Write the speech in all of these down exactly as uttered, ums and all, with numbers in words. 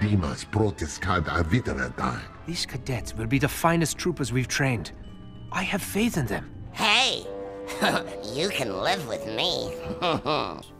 Demons protest card a veteran time. These cadets will be the finest troopers we've trained. I have faith in them. Hey! You can live with me.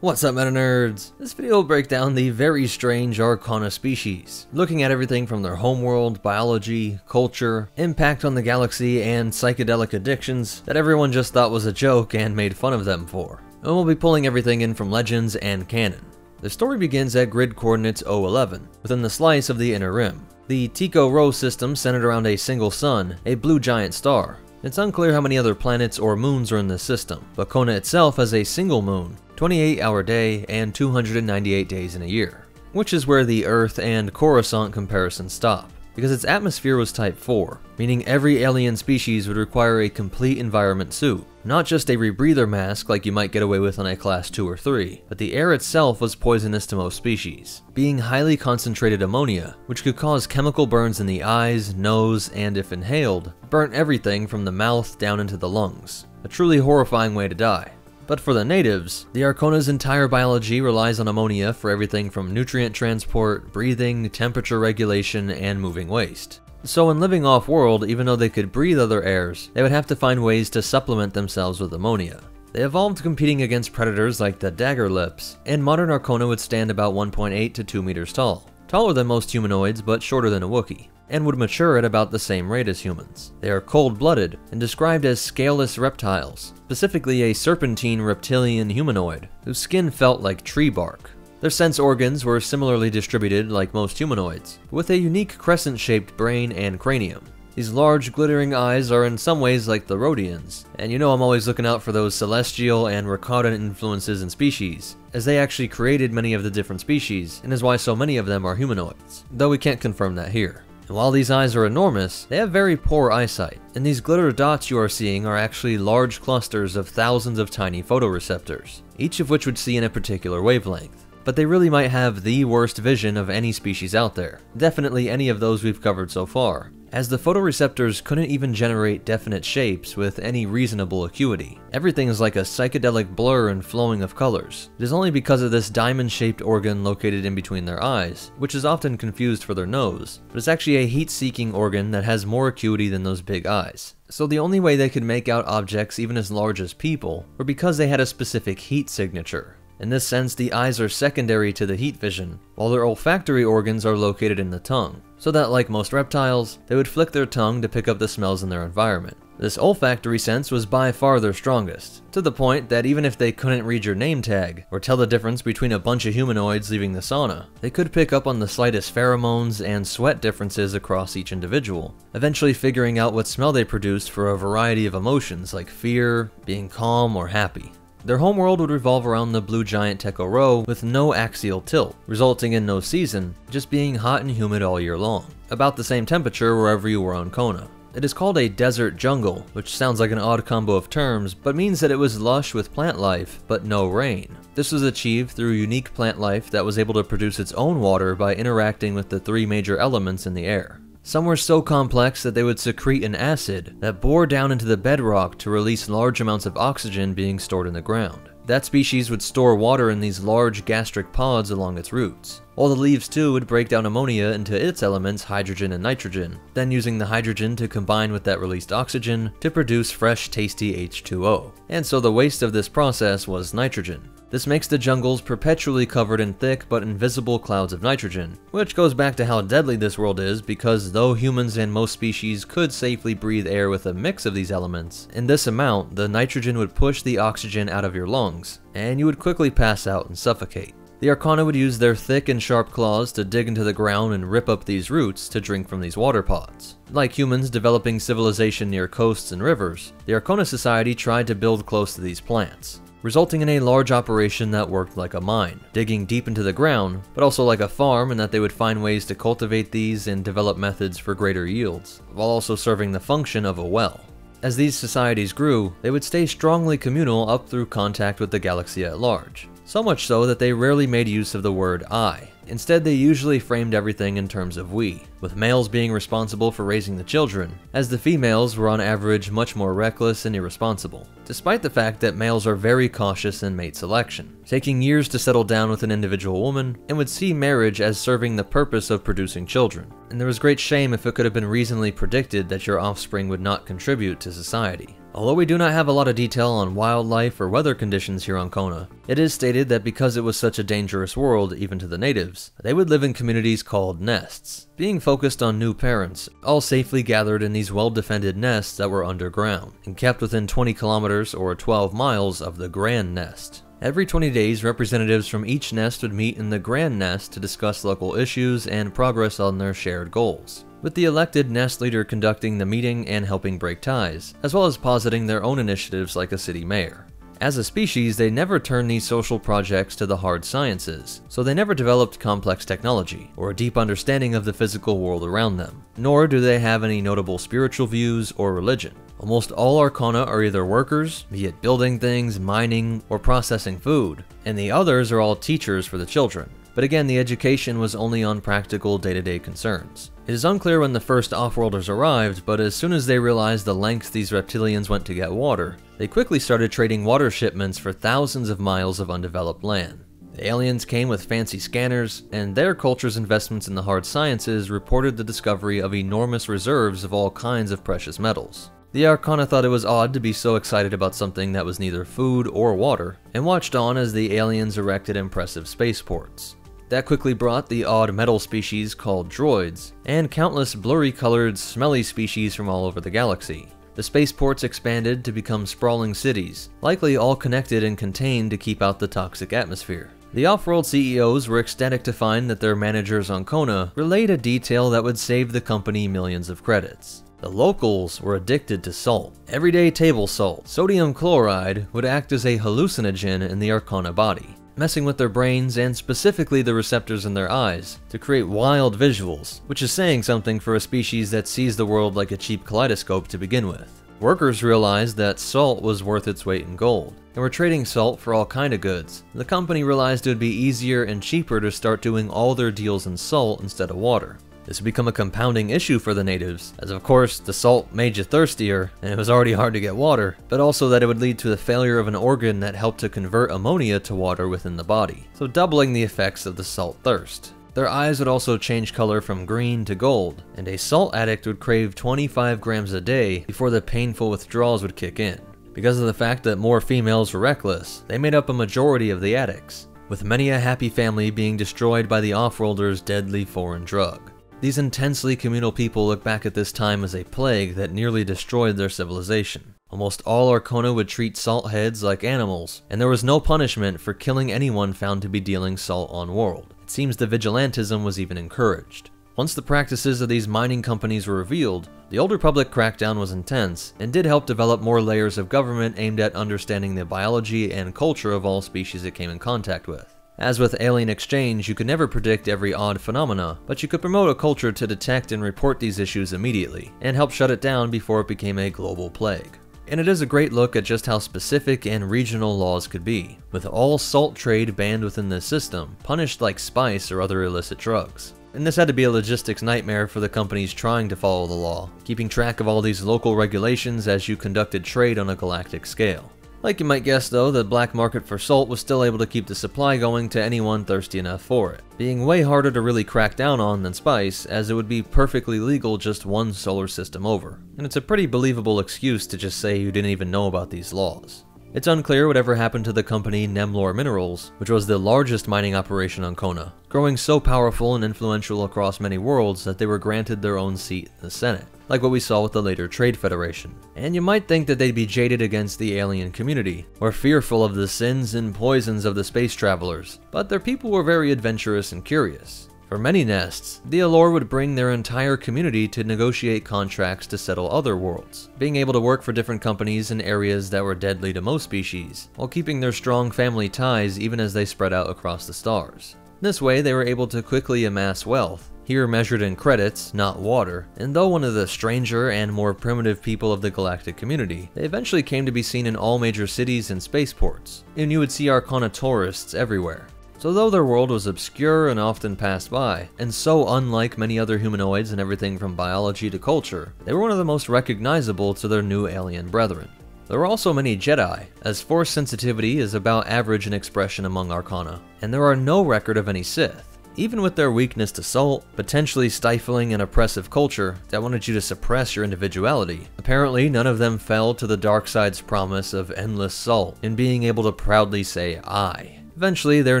What's up, meta nerds? This video will break down the very strange Arcona species, looking at everything from their homeworld, biology, culture, impact on the galaxy, and psychedelic addictions that everyone just thought was a joke and made fun of them for. And we'll be pulling everything in from legends and canon. The story begins at grid coordinates zero eleven, within the slice of the Inner Rim. The Tycho Ro system centered around a single sun, a blue giant star. It's unclear how many other planets or moons are in this system, but Kona itself has a single moon, twenty-eight hour day, and two hundred ninety-eight days in a year, which is where the Earth and Coruscant comparisons stop, because its atmosphere was type four, meaning every alien species would require a complete environment suit, not just a rebreather mask like you might get away with on a class two or three, but the air itself was poisonous to most species, being highly concentrated ammonia, which could cause chemical burns in the eyes, nose, and if inhaled, burnt everything from the mouth down into the lungs. A truly horrifying way to die. But for the natives, the Arcona's entire biology relies on ammonia for everything from nutrient transport, breathing, temperature regulation, and moving waste. So in living off-world, even though they could breathe other airs, they would have to find ways to supplement themselves with ammonia. They evolved competing against predators like the daggerlips, and modern Arcona would stand about one point eight to two meters tall, taller than most humanoids but shorter than a Wookiee, and would mature at about the same rate as humans. They are cold-blooded and described as scaleless reptiles, specifically a serpentine reptilian humanoid whose skin felt like tree bark. Their sense organs were similarly distributed like most humanoids, with a unique crescent-shaped brain and cranium. These large glittering eyes are in some ways like the Rodians, and you know I'm always looking out for those celestial and Rakatan influences in species, as they actually created many of the different species, and is why so many of them are humanoids, though we can't confirm that here. And while these eyes are enormous, they have very poor eyesight, and these glitter dots you are seeing are actually large clusters of thousands of tiny photoreceptors, each of which would see in a particular wavelength. But they really might have the worst vision of any species out there, definitely any of those we've covered so far, as the photoreceptors couldn't even generate definite shapes with any reasonable acuity. Everything is like a psychedelic blur and flowing of colors. It is only because of this diamond-shaped organ located in between their eyes, which is often confused for their nose, but it's actually a heat-seeking organ that has more acuity than those big eyes. So the only way they could make out objects even as large as people were because they had a specific heat signature. In this sense, the eyes are secondary to the heat vision, while their olfactory organs are located in the tongue, so that like most reptiles, they would flick their tongue to pick up the smells in their environment. This olfactory sense was by far their strongest, to the point that even if they couldn't read your name tag, or tell the difference between a bunch of humanoids leaving the sauna, they could pick up on the slightest pheromones and sweat differences across each individual, eventually figuring out what smell they produced for a variety of emotions like fear, being calm, or happy. Their homeworld would revolve around the blue giant Tekoro Ro with no axial tilt, resulting in no season, just being hot and humid all year long, about the same temperature wherever you were on Kona. It is called a desert jungle, which sounds like an odd combo of terms, but means that it was lush with plant life, but no rain. This was achieved through unique plant life that was able to produce its own water by interacting with the three major elements in the air. Some were so complex that they would secrete an acid that bore down into the bedrock to release large amounts of oxygen being stored in the ground. That species would store water in these large gastric pods along its roots, while the leaves too would break down ammonia into its elements hydrogen and nitrogen, then using the hydrogen to combine with that released oxygen to produce fresh tasty H two O. And so the waste of this process was nitrogen. This makes the jungles perpetually covered in thick but invisible clouds of nitrogen, which goes back to how deadly this world is because though humans and most species could safely breathe air with a mix of these elements, in this amount, the nitrogen would push the oxygen out of your lungs, and you would quickly pass out and suffocate. The Arcona would use their thick and sharp claws to dig into the ground and rip up these roots to drink from these water pods. Like humans developing civilization near coasts and rivers, the Arcona Society tried to build close to these plants, resulting in a large operation that worked like a mine, digging deep into the ground, but also like a farm in that they would find ways to cultivate these and develop methods for greater yields, while also serving the function of a well. As these societies grew, they would stay strongly communal up through contact with the galaxy at large, so much so that they rarely made use of the word I, Instead, they usually framed everything in terms of we, with males being responsible for raising the children, as the females were on average much more reckless and irresponsible, despite the fact that males are very cautious in mate selection, taking years to settle down with an individual woman, and would see marriage as serving the purpose of producing children. And there was great shame if it could have been reasonably predicted that your offspring would not contribute to society. Although we do not have a lot of detail on wildlife or weather conditions here on Kona, it is stated that because it was such a dangerous world, even to the natives, they would live in communities called nests, being focused on new parents, all safely gathered in these well-defended nests that were underground, and kept within twenty kilometers or twelve miles of the Grand Nest. Every twenty days, representatives from each nest would meet in the Grand Nest to discuss local issues and progress on their shared goals, with the elected nest leader conducting the meeting and helping break ties, as well as positing their own initiatives like a city mayor. As a species, they never turned these social projects to the hard sciences, so they never developed complex technology, or a deep understanding of the physical world around them, nor do they have any notable spiritual views or religion. Almost all Arcona are either workers, be it building things, mining, or processing food, and the others are all teachers for the children. But again, the education was only on practical day-to-day concerns. It is unclear when the first Offworlders arrived, but as soon as they realized the lengths these reptilians went to get water, they quickly started trading water shipments for thousands of miles of undeveloped land. The aliens came with fancy scanners, and their culture's investments in the hard sciences reported the discovery of enormous reserves of all kinds of precious metals. The Arcona thought it was odd to be so excited about something that was neither food or water, and watched on as the aliens erected impressive spaceports. That quickly brought the odd metal species called droids, and countless blurry-colored, smelly species from all over the galaxy. The spaceports expanded to become sprawling cities, likely all connected and contained to keep out the toxic atmosphere. The off-world C E Os were ecstatic to find that their managers on Kona relayed a detail that would save the company millions of credits. The locals were addicted to salt. Everyday table salt, sodium chloride, would act as a hallucinogen in the Arcona body, messing with their brains and specifically the receptors in their eyes to create wild visuals, which is saying something for a species that sees the world like a cheap kaleidoscope to begin with. Workers realized that salt was worth its weight in gold, and were trading salt for all kind of goods. The company realized it would be easier and cheaper to start doing all their deals in salt instead of water. This would become a compounding issue for the natives, as of course the salt made you thirstier and it was already hard to get water, but also that it would lead to the failure of an organ that helped to convert ammonia to water within the body, so doubling the effects of the salt thirst. Their eyes would also change color from green to gold, and a salt addict would crave twenty-five grams a day before the painful withdrawals would kick in. Because of the fact that more females were reckless, they made up a majority of the addicts, with many a happy family being destroyed by the Offworlders' deadly foreign drug. These intensely communal people look back at this time as a plague that nearly destroyed their civilization. Almost all Arcona would treat salt heads like animals, and there was no punishment for killing anyone found to be dealing salt on world. It seems the vigilantism was even encouraged. Once the practices of these mining companies were revealed, the older public crackdown was intense, and did help develop more layers of government aimed at understanding the biology and culture of all species it came in contact with. As with alien exchange, you could never predict every odd phenomena, but you could promote a culture to detect and report these issues immediately, and help shut it down before it became a global plague. And it is a great look at just how specific and regional laws could be, with all salt trade banned within this system, punished like spice or other illicit drugs. And this had to be a logistics nightmare for the companies trying to follow the law, keeping track of all these local regulations as you conducted trade on a galactic scale. Like you might guess though, the black market for salt was still able to keep the supply going to anyone thirsty enough for it, being way harder to really crack down on than spice, as it would be perfectly legal just one solar system over. And it's a pretty believable excuse to just say you didn't even know about these laws. It's unclear whatever happened to the company Nemlor Minerals, which was the largest mining operation on Kona, growing so powerful and influential across many worlds that they were granted their own seat in the Senate, like what we saw with the later Trade Federation. And you might think that they'd be jaded against the alien community, or fearful of the sins and poisons of the space travelers, but their people were very adventurous and curious. For many nests, the Allure would bring their entire community to negotiate contracts to settle other worlds, being able to work for different companies in areas that were deadly to most species, while keeping their strong family ties even as they spread out across the stars. This way, they were able to quickly amass wealth, here measured in credits, not water, and though one of the stranger and more primitive people of the galactic community, they eventually came to be seen in all major cities and spaceports, and you would see Arcona tourists everywhere. So though their world was obscure and often passed by, and so unlike many other humanoids in everything from biology to culture, they were one of the most recognizable to their new alien brethren. There were also many Jedi, as Force sensitivity is about average in expression among Arcana, and there are no record of any Sith. Even with their weakness to salt, potentially stifling and oppressive culture that wanted you to suppress your individuality, apparently none of them fell to the dark side's promise of endless salt and being able to proudly say, I. Eventually, their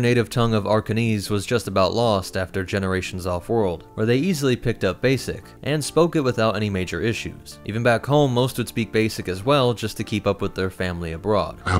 native tongue of Arcanese was just about lost after generations off-world, where they easily picked up Basic, and spoke it without any major issues. Even back home, most would speak Basic as well, just to keep up with their family abroad. They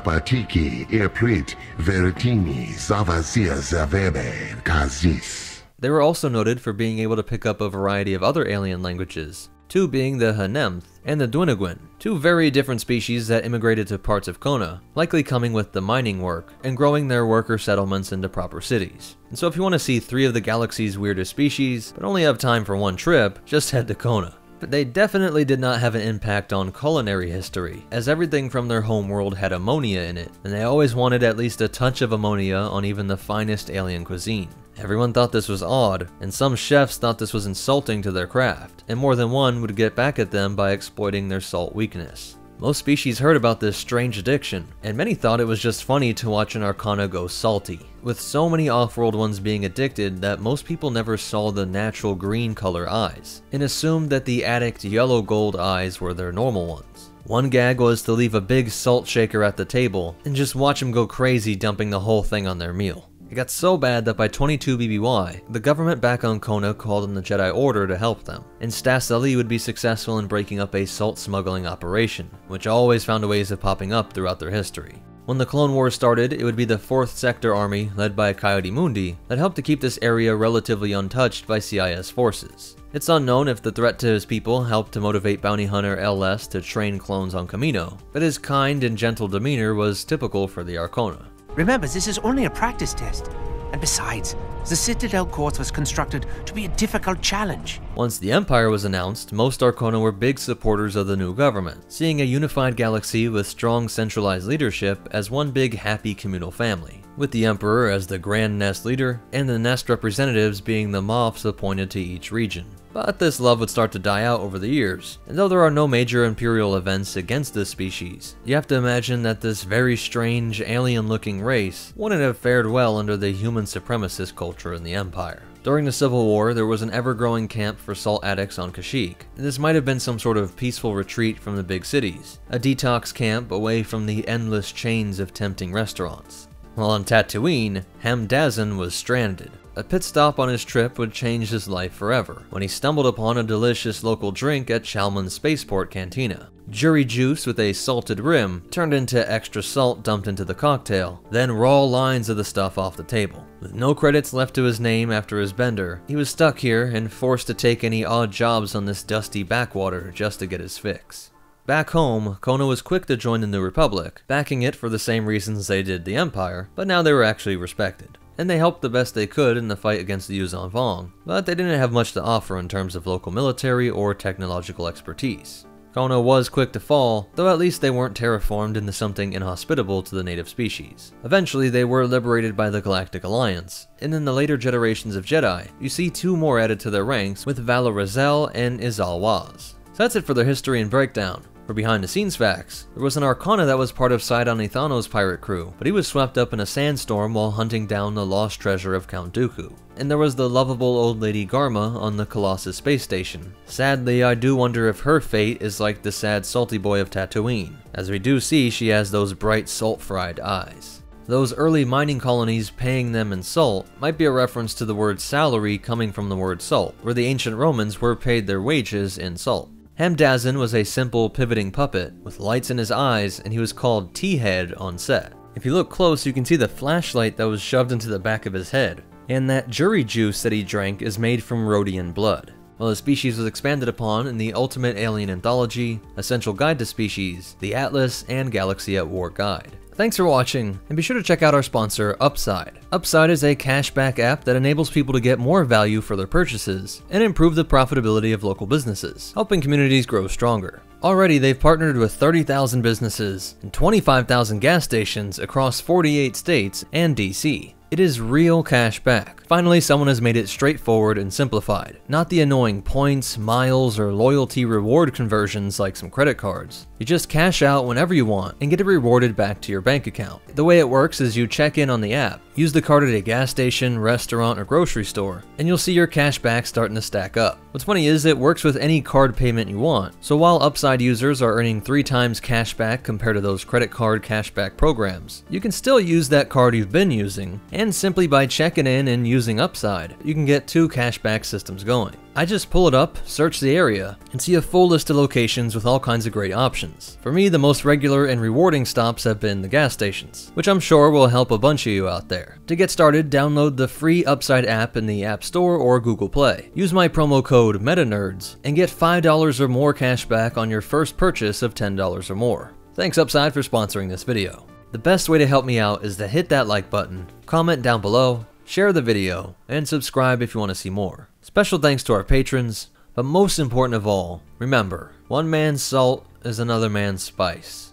were also noted for being able to pick up a variety of other alien languages, two being the Hanemth and the Dwinaguin, two very different species that immigrated to parts of Kona, likely coming with the mining work, and growing their worker settlements into proper cities. And so if you want to see three of the galaxy's weirdest species, but only have time for one trip, just head to Kona. But they definitely did not have an impact on culinary history, as everything from their homeworld had ammonia in it, and they always wanted at least a touch of ammonia on even the finest alien cuisine. Everyone thought this was odd, and some chefs thought this was insulting to their craft, and more than one would get back at them by exploiting their salt weakness. Most species heard about this strange addiction, and many thought it was just funny to watch an Arcana go salty, with so many off-world ones being addicted that most people never saw the natural green color eyes, and assumed that the addict yellow gold eyes were their normal ones. One gag was to leave a big salt shaker at the table, and just watch them go crazy dumping the whole thing on their meal. It got so bad that by twenty-two B B Y, the government back on Kona called on the Jedi Order to help them, and Stass Allie would be successful in breaking up a salt smuggling operation, which always found ways of popping up throughout their history. When the Clone Wars started, it would be the fourth Sector Army, led by Coyote Mundi, that helped to keep this area relatively untouched by C I S forces. It's unknown if the threat to his people helped to motivate bounty hunter L S to train clones on Kamino, but his kind and gentle demeanor was typical for the Arcona. Remember, this is only a practice test. And besides, the Citadel course was constructed to be a difficult challenge. Once the Empire was announced, most Arcona were big supporters of the new government, seeing a unified galaxy with strong centralized leadership as one big happy communal family, with the Emperor as the Grand Nest leader, and the Nest representatives being the Moffs appointed to each region. But this love would start to die out over the years, and though there are no major Imperial events against this species, you have to imagine that this very strange, alien-looking race wouldn't have fared well under the human supremacist culture in the Empire. During the Civil War, there was an ever-growing camp for salt addicts on Kashyyyk, and this might have been some sort of peaceful retreat from the big cities, a detox camp away from the endless chains of tempting restaurants. While on Tatooine, Hamdazen was stranded. A pit stop on his trip would change his life forever, when he stumbled upon a delicious local drink at Chalmun's Spaceport Cantina. Jury juice with a salted rim turned into extra salt dumped into the cocktail, then raw lines of the stuff off the table. With no credits left to his name after his bender, he was stuck here and forced to take any odd jobs on this dusty backwater just to get his fix. Back home, Kona was quick to join the New Republic, backing it for the same reasons they did the Empire, but now they were actually respected. And they helped the best they could in the fight against the Yuuzhan Vong, but they didn't have much to offer in terms of local military or technological expertise. Kona was quick to fall, though at least they weren't terraformed into something inhospitable to the native species. Eventually, they were liberated by the Galactic Alliance, and in the later generations of Jedi, you see two more added to their ranks with Valarazel and Izalwaz. So that's it for their history and breakdown. For behind-the-scenes facts, there was an Arcana that was part of Sidon Ithano's pirate crew, but he was swept up in a sandstorm while hunting down the lost treasure of Count Dooku. And there was the lovable old lady Garma on the Colossus space station. Sadly, I do wonder if her fate is like the sad salty boy of Tatooine, as we do see she has those bright salt-fried eyes. Those early mining colonies paying them in salt might be a reference to the word salary coming from the word salt, where the ancient Romans were paid their wages in salt. Hamdazen was a simple, pivoting puppet with lights in his eyes, and he was called T-Head on set. If you look close, you can see the flashlight that was shoved into the back of his head, and that jury juice that he drank is made from Rhodian blood. While the species was expanded upon in the Ultimate Alien Anthology, Essential Guide to Species, the Atlas, and Galaxy at War Guide. Thanks for watching, and be sure to check out our sponsor, Upside. Upside is a cashback app that enables people to get more value for their purchases and improve the profitability of local businesses, helping communities grow stronger. Already, they've partnered with thirty thousand businesses and twenty-five thousand gas stations across forty-eight states and D C. It is real cash back. Finally, someone has made it straightforward and simplified, not the annoying points, miles, or loyalty reward conversions like some credit cards. You just cash out whenever you want and get it rewarded back to your bank account. The way it works is you check in on the app, use the card at a gas station, restaurant, or grocery store, and you'll see your cash back starting to stack up. What's funny is it works with any card payment you want, so while Upside users are earning three times cash back compared to those credit card cashback programs, you can still use that card you've been using, and simply by checking in and using Using Upside, you can get two cashback systems going. I just pull it up, search the area, and see a full list of locations with all kinds of great options. For me, the most regular and rewarding stops have been the gas stations, which I'm sure will help a bunch of you out there. To get started, download the free Upside app in the App Store or Google Play. Use my promo code MetaNerds and get five dollars or more cashback on your first purchase of ten dollars or more. Thanks Upside for sponsoring this video. The best way to help me out is to hit that like button, comment down below, share the video, and subscribe if you want to see more. Special thanks to our patrons, but most important of all, remember, one man's salt is another man's spice,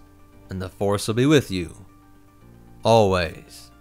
and the Force will be with you, always.